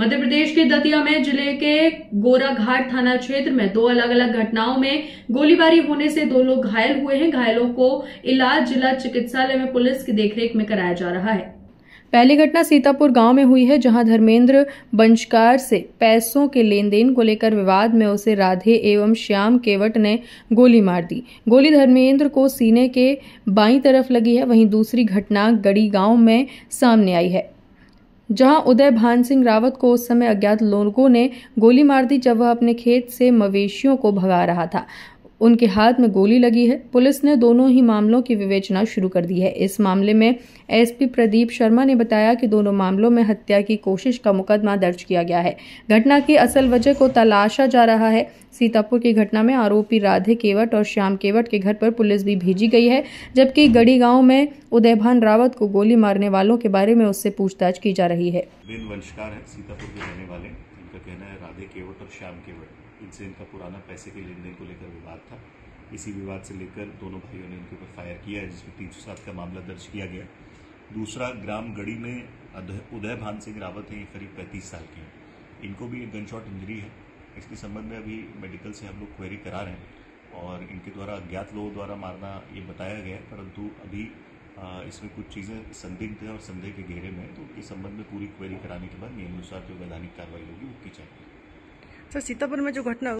मध्य प्रदेश के दतिया में जिले के गोराघाट थाना क्षेत्र में दो अलग अलग घटनाओं में गोलीबारी होने से दो लोग घायल हुए हैं। घायलों को इलाज जिला चिकित्सालय में पुलिस की देखरेख में कराया जा रहा है। पहली घटना सीतापुर गांव में हुई है, जहां धर्मेंद्र बंशकार से पैसों के लेन देन को लेकर विवाद में उसे राधे एवं श्याम केवट ने गोली मार दी। गोली धर्मेंद्र को सीने के बाईं तरफ लगी है। वहीं दूसरी घटना गड़ी गांव में सामने आई है, जहां उदय भान सिंह रावत को उस समय अज्ञात लोगों ने गोली मार दी जब वह अपने खेत से मवेशियों को भगा रहा था। उनके हाथ में गोली लगी है। पुलिस ने दोनों ही मामलों की विवेचना शुरू कर दी है। इस मामले में एसपी प्रदीप शर्मा ने बताया कि दोनों मामलों में हत्या की कोशिश का मुकदमा दर्ज किया गया है। घटना की असल वजह को तलाशा जा रहा है। सीतापुर की घटना में आरोपी राधे केवट और श्याम केवट के घर पर पुलिस भी भेजी गई है, जबकि गड़ी गाँव में उदय भान रावत को गोली मारने वालों के बारे में उससे पूछताछ की जा रही है। राधे केवट और श्याम केवट, इनसे इनका पुराना पैसे के लेन देन को लेकर विवाद था। इसी विवाद से लेकर दोनों भाइयों ने इनके ऊपर फायर किया है, जिसमें 307 का मामला दर्ज किया गया। दूसरा ग्राम गड़ी में उदय भान सिंह रावत हैं, करीब 35 साल के हैं। इनको भी एक गनशॉट इंजरी है। इसके संबंध में अभी मेडिकल से हम लोग क्वेरी करा रहे हैं और इनके द्वारा अज्ञात लोगों द्वारा मारना ये बताया गया है, परंतु अभी इसमें कुछ चीज़ें संदिग्ध है और संदेह के घेरे में, तो उसके संबंध में पूरी क्वेरी कराने के बाद नियमानुसार जो वैधानिक कार्रवाई होगी वो की जाएगी। सर, सीतापुर में जो घटना